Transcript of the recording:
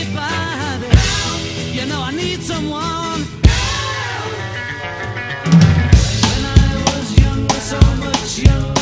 anybody. Help! You know I need someone. Help! When I was young, so much younger.